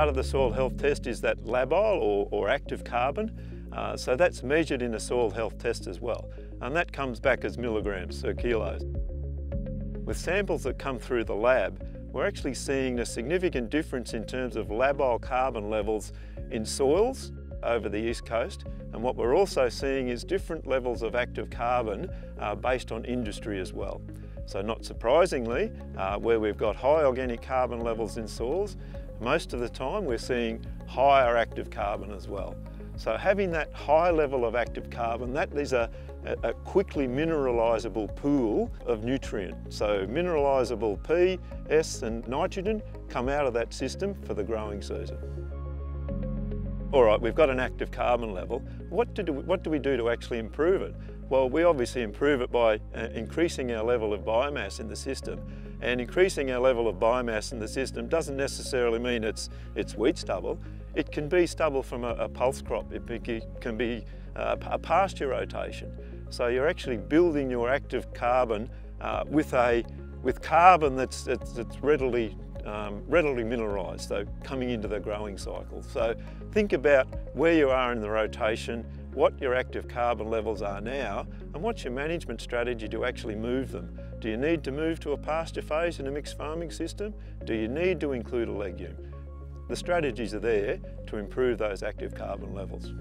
part of the soil health test is that labile or active carbon. So that's measured in a soil health test as well. And that comes back as milligrams, so kilos. With samples that come through the lab, we're actually seeing a significant difference in terms of labile carbon levels in soils over the East Coast. And what we're also seeing is different levels of active carbon based on industry as well. So not surprisingly, where we've got high organic carbon levels in soils, most of the time we're seeing higher active carbon as well. So having that high level of active carbon, that is a quickly mineralisable pool of nutrient. So mineralisable P, S and nitrogen come out of that system for the growing season. All right, we've got an active carbon level. What do we do to actually improve it? Well, we obviously improve it by increasing our level of biomass in the system. And increasing our level of biomass in the system doesn't necessarily mean it's wheat stubble. It can be stubble from a pulse crop. It can be a pasture rotation. So you're actually building your active carbon with carbon that's readily mineralised, so coming into the growing cycle. So think about where you are in the rotation, what your active carbon levels are now, and what's your management strategy to actually move them. Do you need to move to a pasture phase in a mixed farming system? Do you need to include a legume? The strategies are there to improve those active carbon levels.